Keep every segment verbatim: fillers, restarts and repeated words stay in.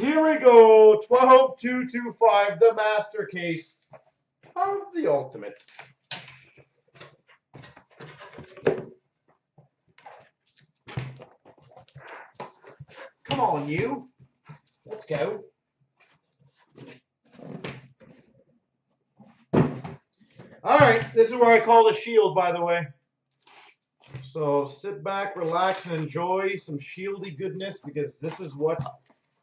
Here we go, twelve two twenty-five, the master case of the ultimate. Come on, you. Let's go. All right, this is where I call the shield, by the way. So sit back, relax, and enjoy some shieldy goodness, because this is what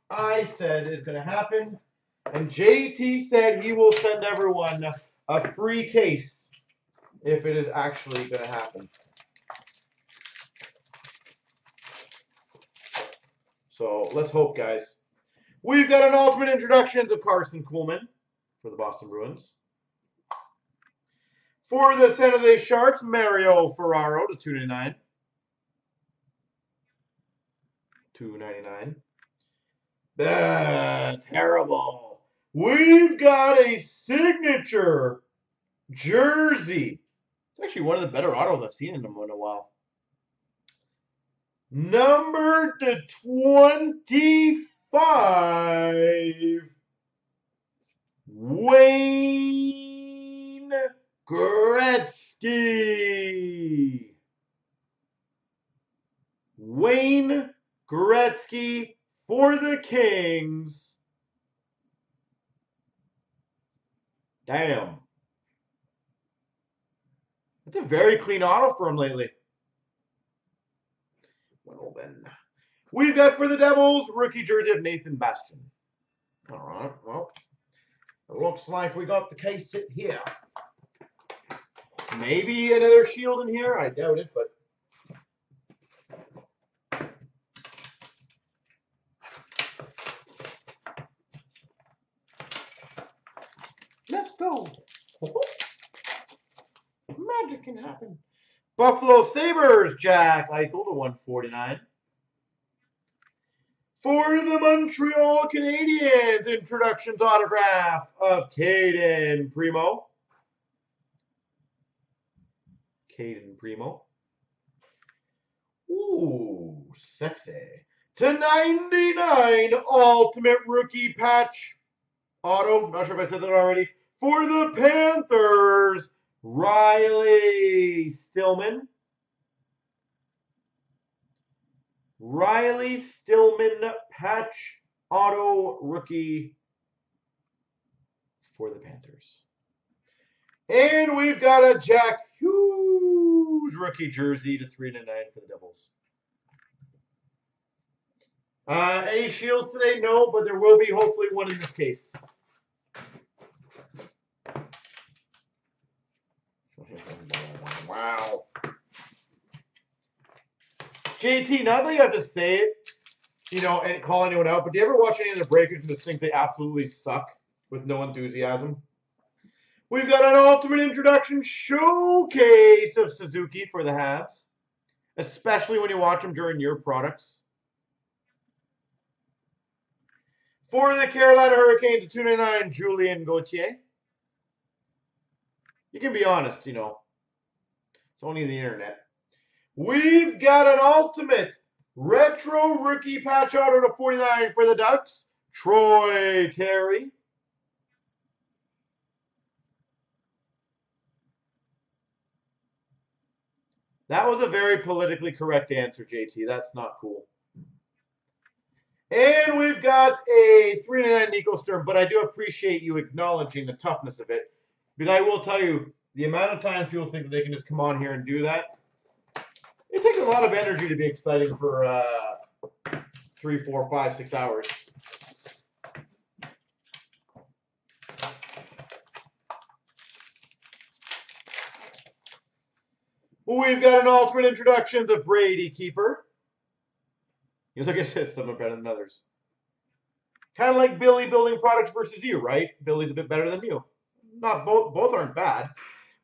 I said is going to happen. And J T said he will send everyone a free case if it is actually going to happen. So let's hope, guys. We've got an ultimate introduction to Carson Kuhlman for the Boston Bruins. For the San Jose Sharks, Mario Ferraro to two ninety-nine. two ninety-nine. That's terrible. We've got a signature jersey. It's actually one of the better autos I've seen in them in a while. Number to twenty-five, Wayne Gretzky. Wayne Gretzky for the Kings. Damn. That's a very clean auto for him lately. Well, then. We've got for the Devils, rookie jersey of Nathan Bastian. All right, well, it looks like we got the case sit here. Maybe another shield in here? I doubt it, but. Let's go. Magic can happen. Buffalo Sabres, Jack Eichel to one forty-nine. For the Montreal Canadiens, introductions autograph of Caden Primo. Caden Primo. Ooh, sexy. To ninety-nine, ultimate rookie patch auto. Not sure if I said that already. For the Panthers, Riley Stillman. Riley Stillman patch auto rookie for the Panthers. And we've got a Jack Hughes rookie jersey to three and nine for the Devils. Uh, any shields today? No, but there will be hopefully one in this case. Wow. J T, not that you have to say it, you know, and call anyone out, but do you ever watch any of the breakers and just think they absolutely suck with no enthusiasm? We've got an ultimate introduction showcase of Suzuki for the Habs, especially when you watch them during your products. For the Carolina Hurricanes to two ninety-nine, Julian Gauthier. You can be honest, you know. It's only the internet. We've got an ultimate retro rookie patch auto to forty-nine for the Ducks, Troy Terry. That was a very politically correct answer, J T. That's not cool. And we've got a three ninety-nine Nico Sturm, but I do appreciate you acknowledging the toughness of it. Because I will tell you, the amount of times people think that they can just come on here and do that, it takes a lot of energy to be exciting for uh, three, four, five, six hours. We've got an ultimate introduction to Brady Keeper. You know, like I said, some are better than others. Kind of like Billy building products versus you, right? Billy's a bit better than you. Not both, both aren't bad.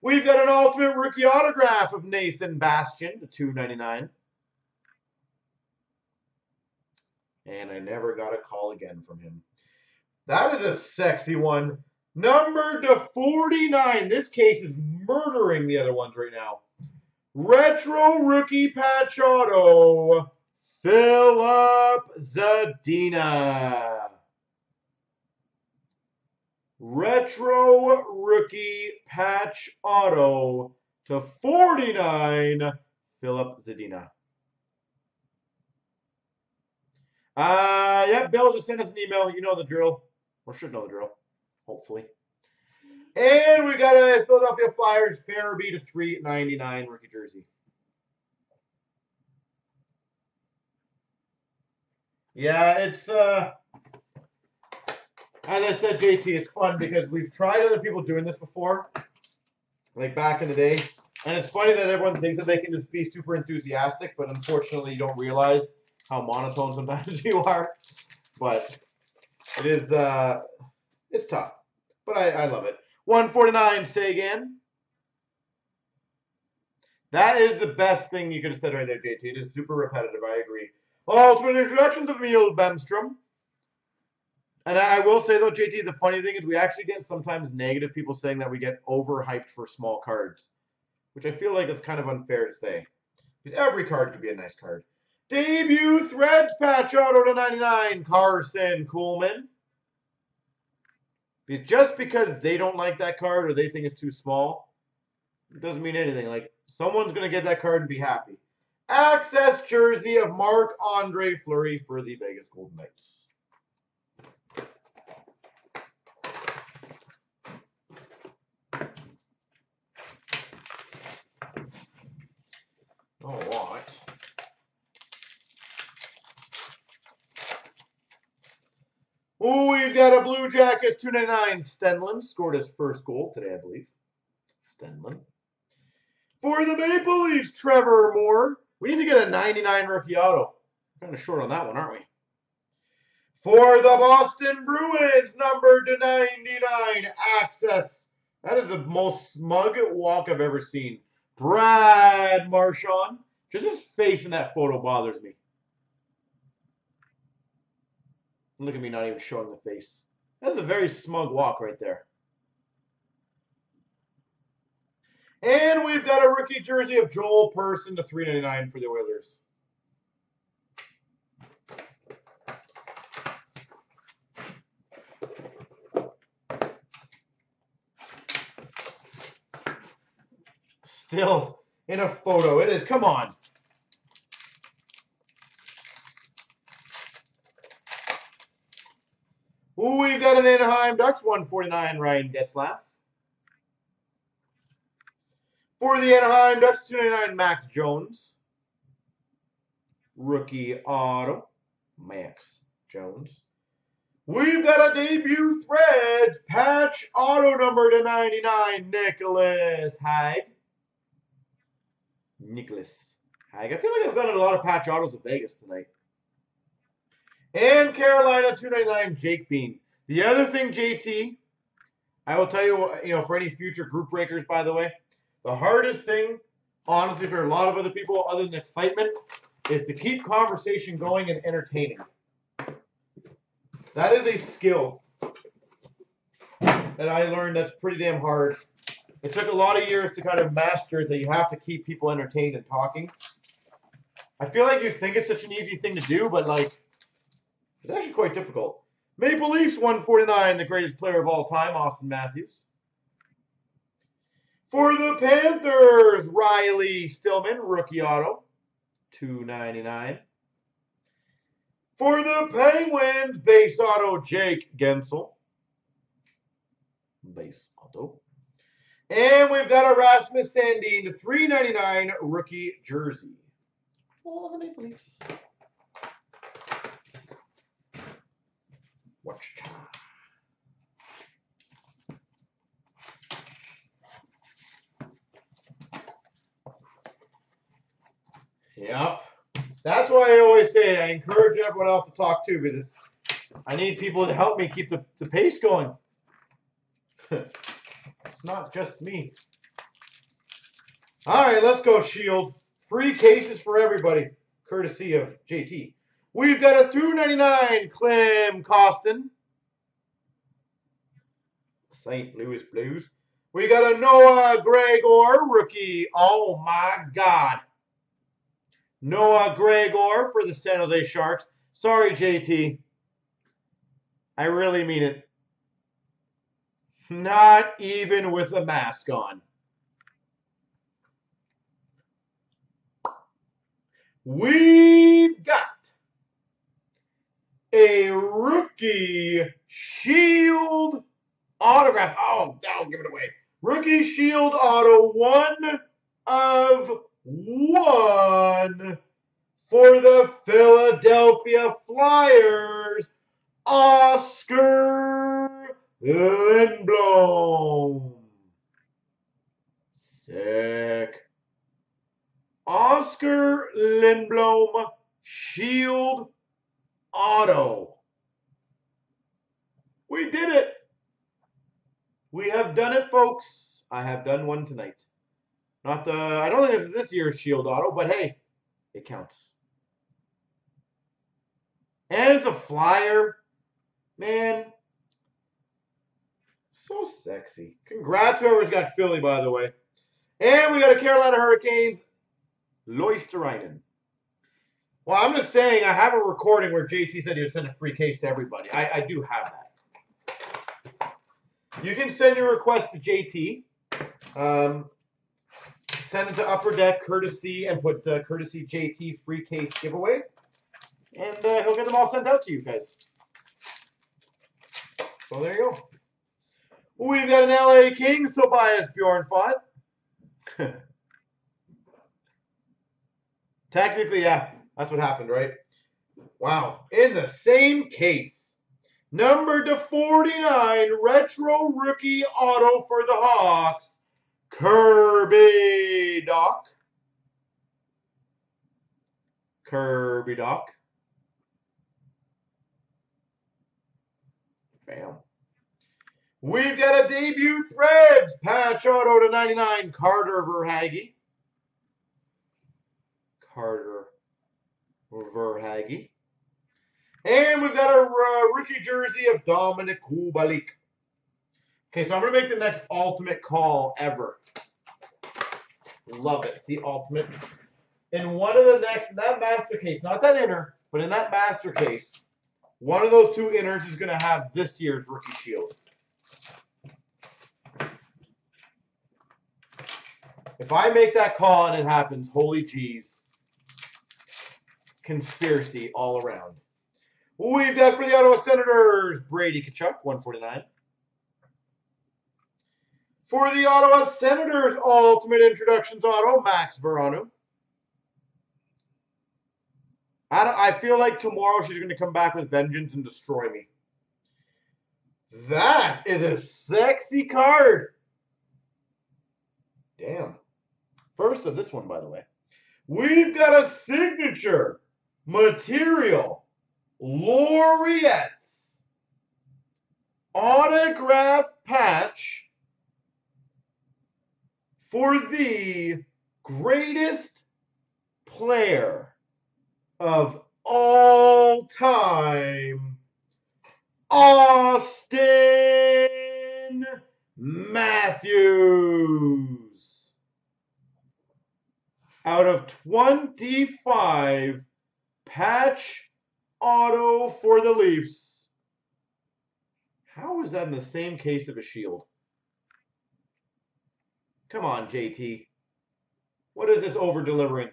We've got an ultimate rookie autograph of Nathan Bastian, the two ninety-nine. And I never got a call again from him. That is a sexy one. Number to forty-nine. This case is murdering the other ones right now. Retro rookie patch auto, Philip Zadina. Retro Rookie Patch Auto to forty-nine, Philip Zadina. Uh, yeah, Bill, just send us an email. You know the drill. Or should know the drill, hopefully. And we got a Philadelphia Flyers Farabee to three ninety-nine rookie jersey. Yeah, it's, uh, as I said, J T, it's fun because we've tried other people doing this before, like back in the day. And it's funny that everyone thinks that they can just be super enthusiastic, but unfortunately you don't realize how monotone sometimes you are. But it is, uh, it's tough. But I, I love it. one forty-nine, say again. That is the best thing you could have said right there, J T. It is super repetitive. I agree. Ultimate introductions of Emil Bemstrom. And I will say, though, J T, the funny thing is we actually get sometimes negative people saying that we get overhyped for small cards, which I feel like is kind of unfair to say. Because every card could be a nice card. Debut Threads Patch Auto to ninety-nine, Carson Kuhlman. Just because they don't like that card or they think it's too small, it doesn't mean anything. Like, someone's going to get that card and be happy. Access jersey of Marc-Andre Fleury for the Vegas Golden Knights. All right. Oh, we've got a Blue Jackets two ninety-nine. Stenlund scored his first goal today, I believe. Stenlund. For the Maple Leafs, Trevor Moore. We need to get a ninety-nine rookie auto. We're kind of short on that one, aren't we? For the Boston Bruins, number to ninety-nine, Access. That is the most smug walk I've ever seen. Brad Marchand. Just his face in that photo bothers me. Look at me not even showing the face. That's a very smug walk right there. And we've got a rookie jersey of Joel Person to three ninety-nine for the Oilers. Still in a photo. It is. Come on. Ooh, we've got an Anaheim Ducks, one forty-nine, Ryan Getzlaff. For the Anaheim Ducks, two ninety-nine, Max Jones. Rookie auto, Max Jones. We've got a debut Threads patch auto number to ninety-nine, Nicholas Haig. Nicholas Haig. I feel like I've got a lot of patch autos of Vegas tonight. And Carolina, two ninety-nine, Jake Bean. The other thing, J T, I will tell you, you know, for any future group breakers, by the way, the hardest thing, honestly, for a lot of other people, other than excitement, is to keep conversation going and entertaining. That is a skill that I learned that's pretty damn hard. It took a lot of years to kind of master it, that you have to keep people entertained and talking. I feel like you think it's such an easy thing to do, but, like, it's actually quite difficult. Maple Leafs, one forty-nine, the greatest player of all time, Auston Matthews. For the Panthers, Riley Stillman, rookie auto, two ninety-nine. For the Penguins, base auto, Jake Gensel. Base auto. And we've got a Rasmus Sandin, three ninety-nine, rookie jersey. For the Maple Leafs. Watch time. Yep. That's why I always say I encourage everyone else to talk too, because I need people to help me keep the, the pace going. It's not just me. All right, let's go, Shield. Free cases for everybody, courtesy of J T. We've got a two ninety-nine, Klim Kostin. Saint Louis Blues. We got a Noah Gregor, rookie. Oh, my God. Noah Gregor for the San Jose Sharks. Sorry, J T. I really mean it. Not even with the mask on. We've got a rookie shield autograph. Oh, I'll give it away. Rookie shield auto one of one for the Philadelphia Flyers, Oscar Lindblom. Sick. Oscar Lindblom shield auto. We did it. We have done it, folks. I have done one tonight. Not the, I don't think this is this year's shield auto, but hey, it counts. And it's a Flyer. Man, so sexy. Congrats whoever's got Philly, by the way. And we got a Carolina Hurricanes, Loisterainen. Well, I'm just saying, I have a recording where J T said he would send a free case to everybody. I, I do have that. You can send your request to J T. Um, send it to Upper Deck courtesy and put uh, courtesy J T free case giveaway. And uh, he'll get them all sent out to you guys. So there you go. We've got an L A Kings, Tobias Bjornfot. Technically, yeah, that's what happened, right? Wow. In the same case, number to forty-nine, retro rookie auto for the Hawks, Kirby Doc. Kirby Doc. Bam. We've got a debut Threads patch auto to ninety-nine, Carter Verhaeghe. Carter Verhaeghe. And we've got a uh, rookie jersey of Dominic Kubalik. Okay, so I'm going to make the next ultimate call ever. Love it. See, ultimate. In one of the next, in that master case, not that inner, but in that master case, one of those two inners is going to have this year's rookie shields. If I make that call and it happens, holy jeez. Conspiracy all around. We've got for the Ottawa Senators, Brady Kachuk, one forty-nine. For the Ottawa Senators, Ultimate Introductions Auto, Max Verano. I, don't, I feel like tomorrow she's going to come back with vengeance and destroy me. That is a sexy card. Damn. First of this one, by the way. We've got a signature material laureates autograph patch for the greatest player of all time, Auston Matthews. Out of twenty-five, patch auto for the Leafs. How is that in the same case of a shield? Come on, J T. What is this over-delivering?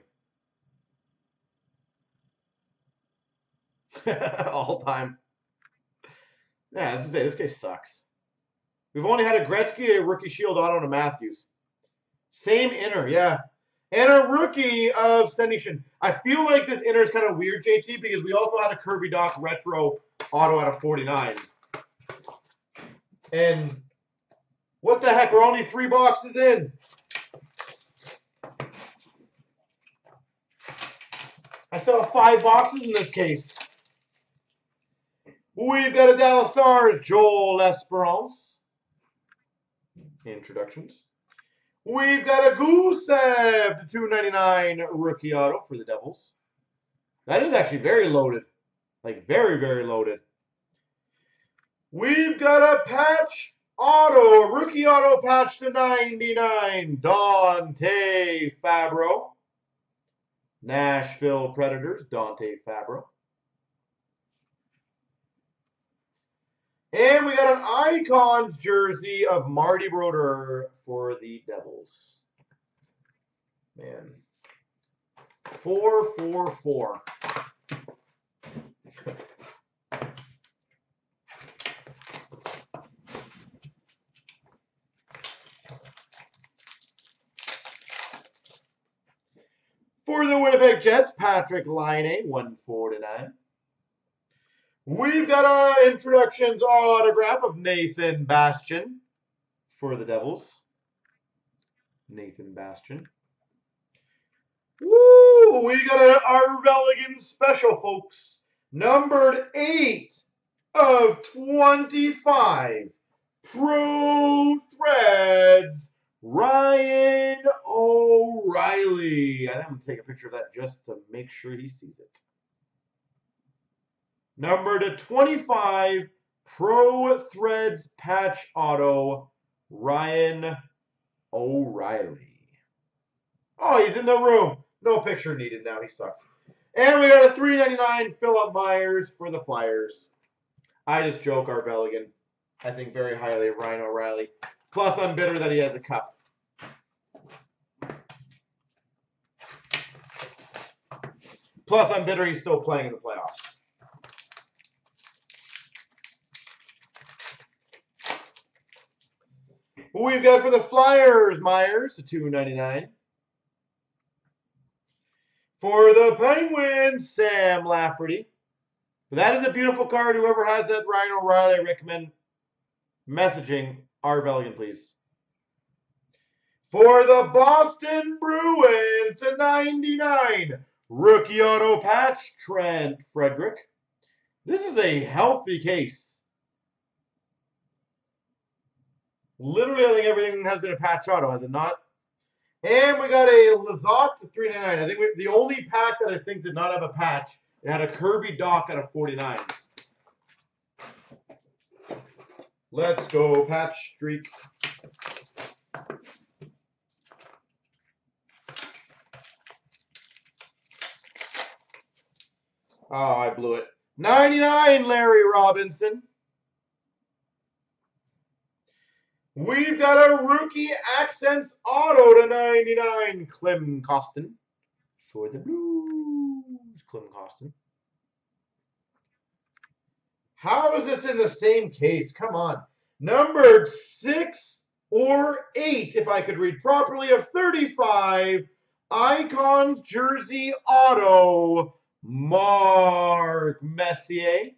All time. Yeah, this is it. This case sucks. We've only had a Gretzky, a rookie shield auto, and a Matthews. Same inner, yeah. And a rookie of Senishin. I feel like this inner is kind of weird, J T, because we also had a Kirby Doc retro auto out of forty-nine. And what the heck? We're only three boxes in. I still have five boxes in this case. We've got a Dallas Stars, Joel Esperance. Introductions. We've got a Gusev to two ninety-nine rookie auto for the Devils. That is actually very loaded. Like, very, very loaded. We've got a patch auto, a rookie auto patch to ninety-nine, Dante Fabbro. Nashville Predators, Dante Fabbro. And we got an Icons jersey of Marty Brodeur for the Devils. Man. Four, four, four. For the Winnipeg Jets, Patrick Laine, one forty-nine. We've got our introductions autograph of Nathan Bastian for the Devils. Nathan Bastian. Woo! We got a, our Religan special, folks. Numbered eight of twenty-five. Pro Threads. Ryan O'Reilly. I'm going to take a picture of that just to make sure he sees it. Number to twenty-five, Pro Threads Patch Auto, Ryan O'Reilly. Oh, he's in the room. No picture needed now. He sucks. And we got a three ninety-nine Phillip Myers for the Flyers. I just joke, our Belligan. I think very highly of Ryan O'Reilly. Plus, I'm bitter that he has a cup. Plus, I'm bitter he's still playing in the playoffs. We've got for the Flyers, Myers, to two ninety-nine. For the Penguins, Sam Lafferty. That is a beautiful card. Whoever has that, Ryan O'Reilly, I recommend messaging R. Belligan, please. For the Boston Bruins, to ninety-nine. Rookie auto patch, Trent Frederick. This is a healthy case. Literally, I think everything has been a patch auto, has it not? And we got a Lizotte to three ninety-nine. I think we, the only pack that I think did not have a patch, it had a Kirby Doc at a forty-nine. Let's go, patch streak. Oh, I blew it. ninety-nine, Larry Robinson. We've got a rookie accents auto to ninety-nine, Klim Kostin for the Blues. Klim Kostin. How is this in the same case? Come on. Numbered six or eight, if I could read properly, of thirty-five, Icons jersey auto, Mark Messier.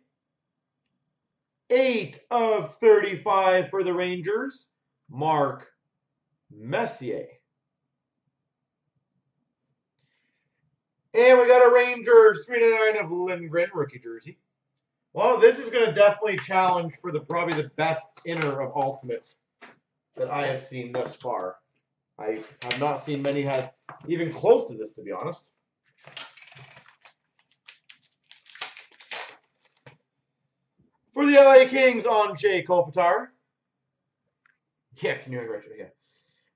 eight of thirty-five for the Rangers, Mark Messier. And we got a Rangers three ninety-nine of Lindgren, rookie jersey. Well, this is going to definitely challenge for the probably the best inner of Ultimates that I have seen thus far. I have not seen many have even close to this, to be honest. For the L A Kings, Anze Kopitar. Yeah, can you right here? Yeah.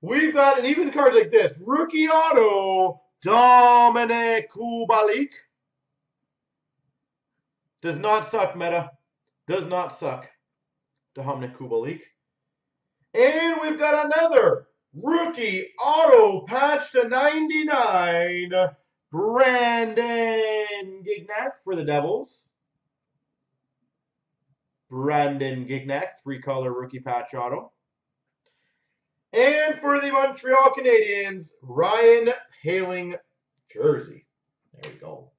We've got, and even cards like this, rookie auto, Dominic Kubalik. Does not suck, Meta. Does not suck. Dominic Kubalik. And we've got another rookie auto patch to ninety-nine, Brandon Gignac for the Devils. Brandon Gignac, three-color rookie patch auto. And for the Montreal Canadiens, Ryan Poehling jersey. There we go.